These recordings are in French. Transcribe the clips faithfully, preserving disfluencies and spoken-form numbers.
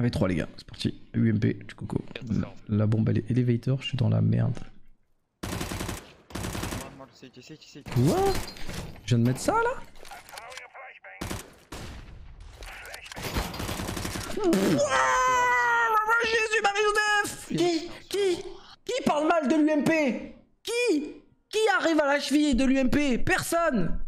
un v trois les gars, c'est parti. U M P, tu coco. La bombe elle est elevator, je suis dans la merde. Quoi? Je viens de mettre ça là? Wow, Jésus, Marie Joseph! Qui, qui, qui parle mal de l'U M P? Qui, qui arrive à la cheville de l'U M P? Personne!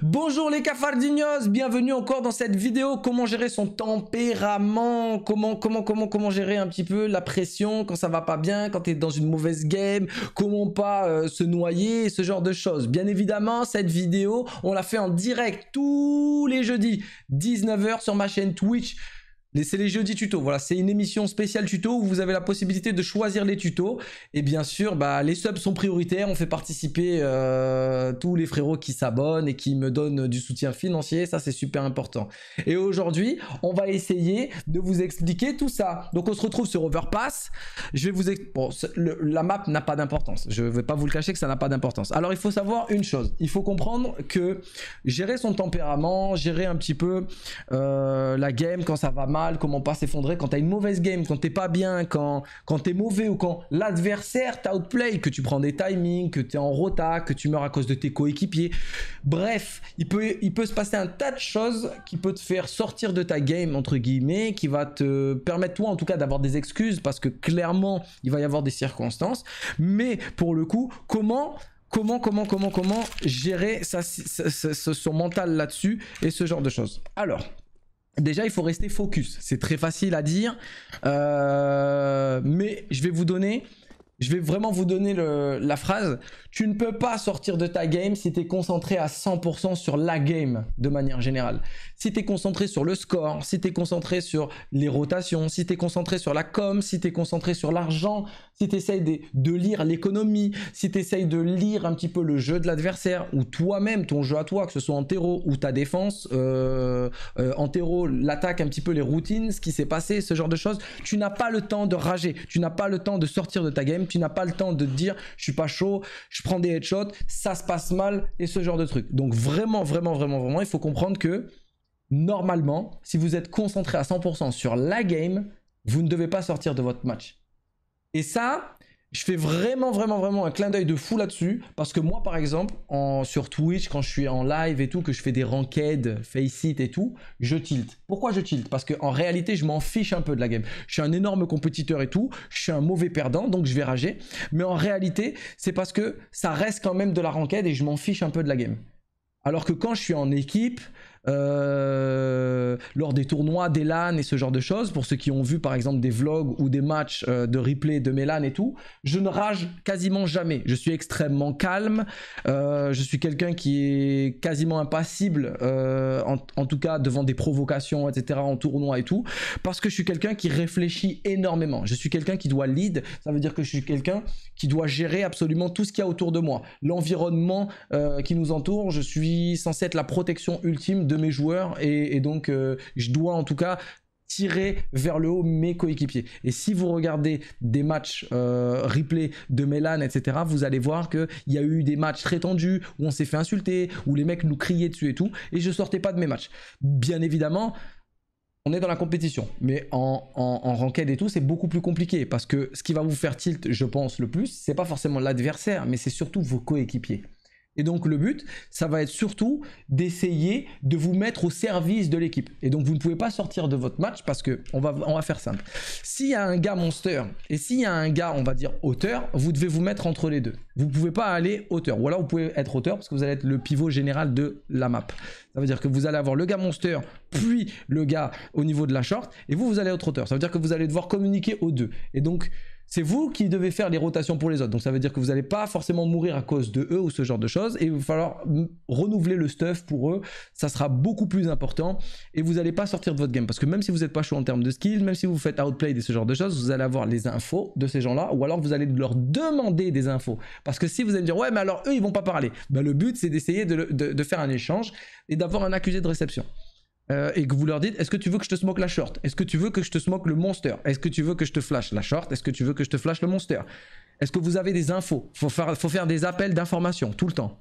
Bonjour les cafardinhos, bienvenue encore dans cette vidéo. Comment gérer son tempérament, comment, comment, comment, comment gérer un petit peu la pression quand ça va pas bien, quand t'es dans une mauvaise game, comment pas euh, se noyer, ce genre de choses. Bien évidemment, cette vidéo, on la fait en direct tous les jeudis, dix-neuf heures sur ma chaîne Twitch. C'est les jeudis tutos, voilà, c'est une émission spéciale tuto où vous avez la possibilité de choisir les tutos. Et bien sûr, bah, les subs sont prioritaires, on fait participer euh, tous les frérots qui s'abonnent et qui me donnent du soutien financier, ça c'est super important. Et aujourd'hui, on va essayer de vous expliquer tout ça. Donc on se retrouve sur Overpass, je vais vous expliquer, bon, le, la map n'a pas d'importance, je ne vais pas vous le cacher que ça n'a pas d'importance. Alors il faut savoir une chose, il faut comprendre que gérer son tempérament, gérer un petit peu euh, la game quand ça va mal, comment pas s'effondrer quand t'as une mauvaise game, quand t'es pas bien, quand, quand t'es mauvais ou quand l'adversaire t'outplay, que tu prends des timings, que t'es en rota, que tu meurs à cause de tes coéquipiers. Bref, il peut, il peut se passer un tas de choses qui peut te faire sortir de ta game, entre guillemets, qui va te permettre toi en tout cas d'avoir des excuses parce que clairement il va y avoir des circonstances. Mais pour le coup, comment... Comment, comment, comment, comment gérer sa, sa, sa, son mental là-dessus et ce genre de choses. Alors... Déjà, il faut rester focus. C'est très facile à dire, euh, mais je vais vous donner, je vais vraiment vous donner le, la phrase. Tu ne peux pas sortir de ta game si tu es concentré à cent pour cent sur la game de manière générale. Si tu es concentré sur le score, si tu es concentré sur les rotations, si tu es concentré sur la com, si tu es concentré sur l'argent, si tu essayes de, de lire l'économie, si tu essayes de lire un petit peu le jeu de l'adversaire ou toi-même, ton jeu à toi, que ce soit en terreau ou ta défense, euh, euh, en terreau, l'attaque, un petit peu les routines, ce qui s'est passé, ce genre de choses, tu n'as pas le temps de rager, tu n'as pas le temps de sortir de ta game, tu n'as pas le temps de te dire « je suis pas chaud, je prends des headshots, ça se passe mal » et ce genre de truc. Donc vraiment, vraiment, vraiment, vraiment, il faut comprendre que normalement, si vous êtes concentré à cent pour cent sur la game, vous ne devez pas sortir de votre match. Et ça, je fais vraiment, vraiment, vraiment un clin d'œil de fou là-dessus. Parce que moi, par exemple, en, sur Twitch, quand je suis en live et tout, que je fais des ranked, Faceit et tout, je tilt. Pourquoi je tilt? Parce qu'en réalité, je m'en fiche un peu de la game. Je suis un énorme compétiteur et tout. Je suis un mauvais perdant, donc je vais rager. Mais en réalité, c'est parce que ça reste quand même de la ranked et je m'en fiche un peu de la game. Alors que quand je suis en équipe... Euh, lors des tournois, des LAN et ce genre de choses, pour ceux qui ont vu par exemple des vlogs ou des matchs euh, de replay de mes LAN et tout, je ne rage quasiment jamais, je suis extrêmement calme, euh, je suis quelqu'un qui est quasiment impassible euh, en, en tout cas devant des provocations etc, en tournoi et tout, parce que je suis quelqu'un qui réfléchit énormément, je suis quelqu'un qui doit lead, ça veut dire que je suis quelqu'un qui doit gérer absolument tout ce qu'il y a autour de moi, l'environnement euh, qui nous entoure, je suis censé être la protection ultime de mes joueurs et, et donc euh, je dois en tout cas tirer vers le haut mes coéquipiers. Et si vous regardez des matchs euh, replay de Mélan, et cetera, vous allez voir qu'il y a eu des matchs très tendus où on s'est fait insulter, où les mecs nous criaient dessus et tout, et je sortais pas de mes matchs. Bien évidemment, on est dans la compétition, mais en, en, en ranked et tout, c'est beaucoup plus compliqué parce que ce qui va vous faire tilt, je pense, le plus, c'est pas forcément l'adversaire, mais c'est surtout vos coéquipiers. Et donc le but, ça va être surtout d'essayer de vous mettre au service de l'équipe. Et donc vous ne pouvez pas sortir de votre match parce que on va, on va faire simple. S'il y a un gars monster et s'il y a un gars, on va dire hauteur, vous devez vous mettre entre les deux. Vous ne pouvez pas aller hauteur. Ou alors vous pouvez être hauteur parce que vous allez être le pivot général de la map. Ça veut dire que vous allez avoir le gars monster, puis le gars au niveau de la short. Et vous, vous allez être hauteur. Ça veut dire que vous allez devoir communiquer aux deux. Et donc... c'est vous qui devez faire les rotations pour les autres. Donc ça veut dire que vous n'allez pas forcément mourir à cause de eux ou ce genre de choses. Et il va falloir renouveler le stuff pour eux. Ça sera beaucoup plus important. Et vous n'allez pas sortir de votre game. Parce que même si vous n'êtes pas chaud en termes de skills, même si vous faites outplay et ce genre de choses, vous allez avoir les infos de ces gens-là. Ou alors vous allez leur demander des infos. Parce que si vous allez me dire, ouais mais alors eux ils vont pas parler. Ben, le but c'est d'essayer de, de, de faire un échange et d'avoir un accusé de réception. Euh, et que vous leur dites, est-ce que tu veux que je te smoke la short? Est-ce que tu veux que je te smoke le monster? Est-ce que tu veux que je te flash la short? Est-ce que tu veux que je te flash le monster? Est-ce que vous avez des infos? Faut faire, faut faire des appels d'informations tout le temps.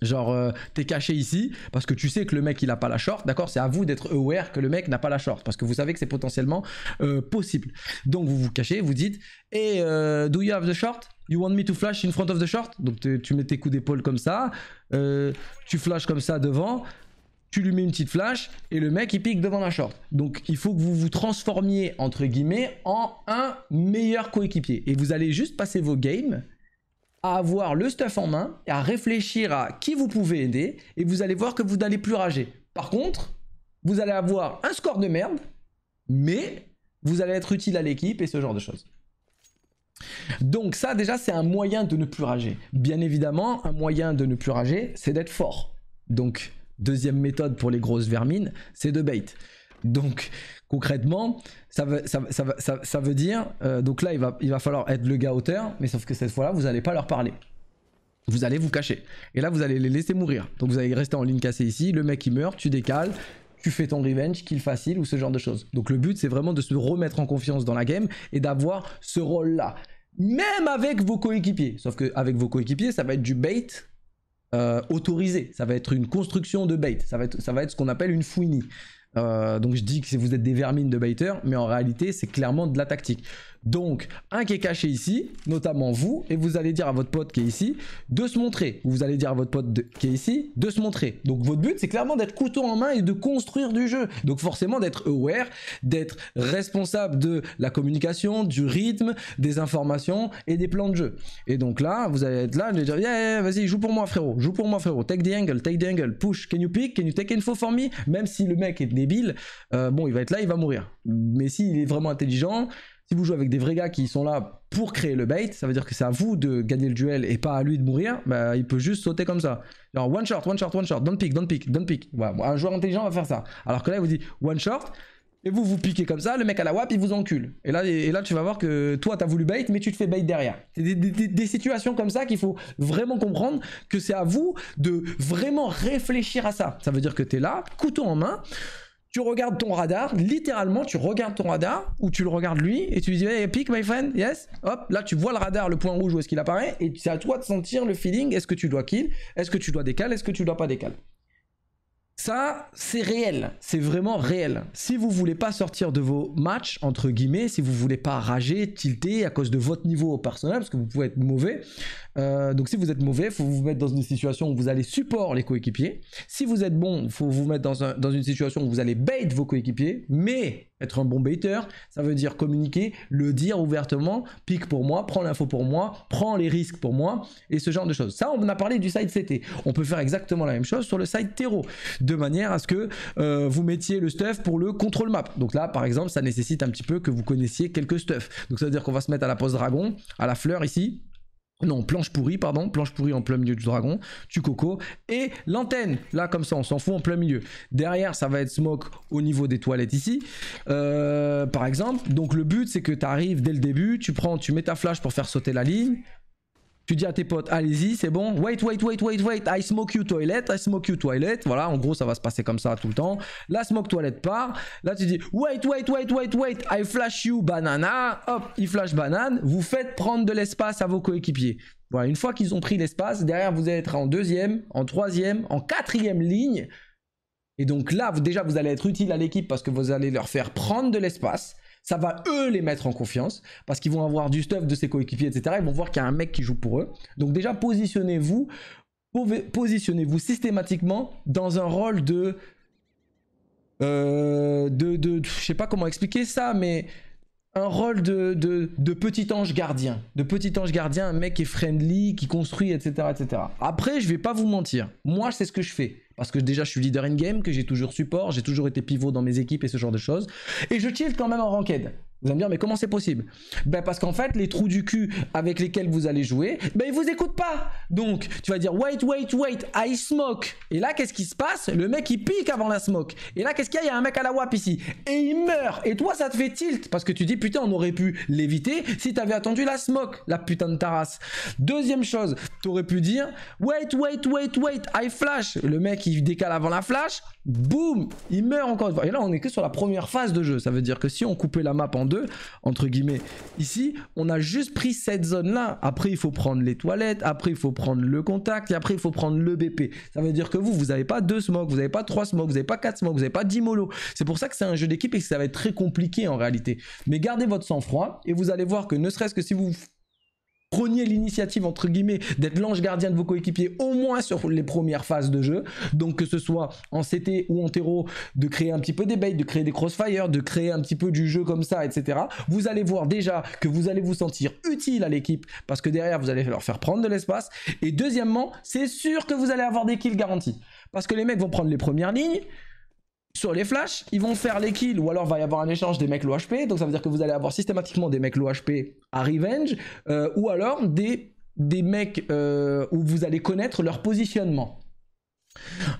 Genre euh, t'es caché ici parce que tu sais que le mec il a pas la short, d'accord? C'est à vous d'être aware que le mec n'a pas la short parce que vous savez que c'est potentiellement euh, possible. Donc vous vous cachez, vous dites hey, euh, do you have the short? You want me to flash in front of the short? Donc tu mets tes coups d'épaule comme ça, euh, tu flashes comme ça devant, tu lui mets une petite flash et le mec il pique devant la short. Donc il faut que vous vous transformiez entre guillemets en un meilleur coéquipier et vous allez juste passer vos games à avoir le stuff en main, et à réfléchir à qui vous pouvez aider, et vous allez voir que vous n'allez plus rager. Par contre, vous allez avoir un score de merde, mais vous allez être utile à l'équipe et ce genre de choses. Donc ça déjà c'est un moyen de ne plus rager. Bien évidemment, un moyen de ne plus rager, c'est d'être fort. Donc deuxième méthode pour les grosses vermines, c'est de bait. Donc concrètement, ça veut, ça, ça, ça, ça veut dire, euh, donc là il va, il va falloir être le gars hauteur, mais sauf que cette fois-là vous n'allez pas leur parler. Vous allez vous cacher. Et là vous allez les laisser mourir. Donc vous allez rester en ligne cassée ici, le mec il meurt, tu décales, tu fais ton revenge, kill facile ou ce genre de choses. Donc le but c'est vraiment de se remettre en confiance dans la game et d'avoir ce rôle-là. Même avec vos coéquipiers. Sauf qu'avec vos coéquipiers ça va être du bait. Euh, autorisé, ça va être une construction de bait, ça va être, ça va être ce qu'on appelle une fouinie. Euh, donc je dis que vous êtes des vermines de baiteurs, mais en réalité c'est clairement de la tactique. Donc un qui est caché ici, notamment vous, et vous allez dire à votre pote qui est ici de se montrer, vous allez dire à votre pote de, qui est ici de se montrer. Donc votre but c'est clairement d'être couteau en main et de construire du jeu, donc forcément d'être aware, d'être responsable de la communication, du rythme, des informations et des plans de jeu. Et donc là vous allez être là, vous allez dire yeah, yeah, vas-y joue pour moi frérot, joue pour moi frérot, take the angle, take the angle, push, can you pick, can you take info for me. Même si le mec est débile, euh, bon il va être là, il va mourir. Mais s'il est vraiment intelligent, si vous jouez avec des vrais gars qui sont là pour créer le bait, ça veut dire que c'est à vous de gagner le duel et pas à lui de mourir, bah, il peut juste sauter comme ça. Genre one shot, one shot, one shot, don't pick, don't pick, don't pick. Ouais, un joueur intelligent va faire ça. Alors que là il vous dit one shot, et vous vous piquez comme ça, le mec à la W A P il vous encule. Et là, et là tu vas voir que toi t'as voulu bait mais tu te fais bait derrière. C'est des, des, des situations comme ça qu'il faut vraiment comprendre, que c'est à vous de vraiment réfléchir à ça. Ça veut dire que t'es là, couteau en main. Tu regardes ton radar, littéralement tu regardes ton radar, ou tu le regardes lui, et tu lui dis hey, pick my friend, yes, hop, là tu vois le radar, le point rouge où est-ce qu'il apparaît, et c'est à toi de sentir le feeling, est-ce que tu dois kill, est-ce que tu dois décaler, est-ce que tu dois pas décaler. Ça, c'est réel, c'est vraiment réel. Si vous voulez pas sortir de vos matchs, entre guillemets, si vous voulez pas rager, tilter à cause de votre niveau personnel, parce que vous pouvez être mauvais, euh, donc si vous êtes mauvais, il faut vous mettre dans une situation où vous allez support les coéquipiers. Si vous êtes bon, il faut vous mettre dans, un, dans une situation où vous allez bait vos coéquipiers, mais être un bon baiter, ça veut dire communiquer, le dire ouvertement, pique pour moi, prends l'info pour moi, prends les risques pour moi, et ce genre de choses. Ça, on a parlé du side C T. On peut faire exactement la même chose sur le side terreau, de manière à ce que euh, vous mettiez le stuff pour le control map. Donc là, par exemple, ça nécessite un petit peu que vous connaissiez quelques stuff. Donc ça veut dire qu'on va se mettre à la pose dragon, à la fleur ici. Non, planche pourrie, pardon, planche pourrie en plein milieu du dragon, tu coco, et l'antenne, là comme ça on s'en fout, en plein milieu. Derrière ça va être smoke au niveau des toilettes ici, euh, par exemple. Donc le but c'est que tu arrives dès le début, tu prends, tu mets ta flash pour faire sauter la ligne, tu dis à tes potes allez-y c'est bon, wait wait wait wait wait, I smoke you toilet, I smoke you toilet, voilà en gros ça va se passer comme ça tout le temps. La smoke toilette part, là tu dis wait wait wait wait wait, I flash you banana, hop il flash banane, vous faites prendre de l'espace à vos coéquipiers. Voilà, une fois qu'ils ont pris l'espace, derrière vous allez être en deuxième, en troisième, en quatrième ligne, et donc là vous, déjà vous allez être utile à l'équipe parce que vous allez leur faire prendre de l'espace. Ça va eux les mettre en confiance parce qu'ils vont avoir du stuff de ses coéquipiers, et cetera. Ils vont voir qu'il y a un mec qui joue pour eux. Donc déjà, positionnez-vous, positionnez-vous systématiquement dans un rôle de, euh, de, de, de... Je sais pas comment expliquer ça, mais un rôle de, de, de petit ange gardien. De petit ange gardien, un mec qui est friendly, qui construit, et cetera et cetera. Après, je vais pas vous mentir. Moi, c'est ce que je fais. Parce que déjà je suis leader in-game, que j'ai toujours support, j'ai toujours été pivot dans mes équipes et ce genre de choses. Et je tilt quand même en ranked. Vous allez me dire, mais comment c'est possible? Ben parce qu'en fait, les trous du cul avec lesquels vous allez jouer, ben ils vous écoutent pas. Donc, tu vas dire, wait, wait, wait, I smoke. Et là, qu'est-ce qui se passe? Le mec, il pique avant la smoke. Et là, qu'est-ce qu'il y a? Il y a un mec à la W A P ici. Et il meurt. Et toi, ça te fait tilt. Parce que tu dis, putain, on aurait pu l'éviter si t'avais attendu la smoke, la putain de tarasse. Deuxième chose, t'aurais pu dire, wait, wait, wait, wait, I flash. Le mec, il décale avant la flash. Boum, il meurt encore une fois. Et là, on est que sur la première phase de jeu. Ça veut dire que si on coupait la map en deux, entre guillemets. Ici, on a juste pris cette zone-là. Après, il faut prendre les toilettes, après, il faut prendre le contact, et après, il faut prendre le B P. Ça veut dire que vous, vous n'avez pas deux smokes, vous n'avez pas trois smokes, vous n'avez pas quatre smokes, vous n'avez pas dix molos. C'est pour ça que c'est un jeu d'équipe et que ça va être très compliqué en réalité. Mais gardez votre sang-froid et vous allez voir que ne serait-ce que si vous preniez l'initiative, entre guillemets, d'être l'ange gardien de vos coéquipiers, au moins sur les premières phases de jeu, donc que ce soit en C T ou en terreau, de créer un petit peu des baits, de créer des crossfire, de créer un petit peu du jeu comme ça, et cetera. Vous allez voir déjà que vous allez vous sentir utile à l'équipe, parce que derrière, vous allez leur faire prendre de l'espace. Et deuxièmement, c'est sûr que vous allez avoir des kills garantis, parce que les mecs vont prendre les premières lignes, sur les flashs, ils vont faire les kills, ou alors va y avoir un échange des mecs low H P, donc ça veut dire que vous allez avoir systématiquement des mecs low H P à revenge, euh, ou alors des, des mecs euh, où vous allez connaître leur positionnement.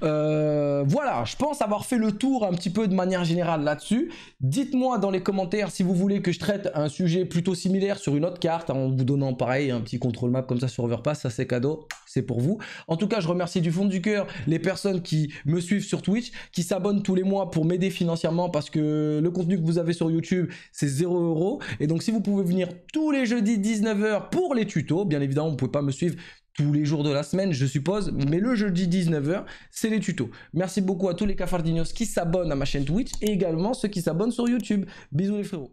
Euh, voilà, je pense avoir fait le tour un petit peu de manière générale là-dessus. Dites-moi dans les commentaires si vous voulez que je traite un sujet plutôt similaire sur une autre carte, hein, en vous donnant pareil un petit contrôle map comme ça sur Overpass, ça c'est cadeau, c'est pour vous. En tout cas, je remercie du fond du cœur les personnes qui me suivent sur Twitch, qui s'abonnent tous les mois pour m'aider financièrement, parce que le contenu que vous avez sur YouTube, c'est zéro euro. Et donc si vous pouvez venir tous les jeudis dix-neuf heures pour les tutos, bien évidemment, vous ne pouvez pas me suivre tous les jours de la semaine, je suppose, mais le jeudi dix-neuf heures, c'est les tutos. Merci beaucoup à tous les cafardinhos qui s'abonnent à ma chaîne Twitch et également ceux qui s'abonnent sur YouTube. Bisous les frérots.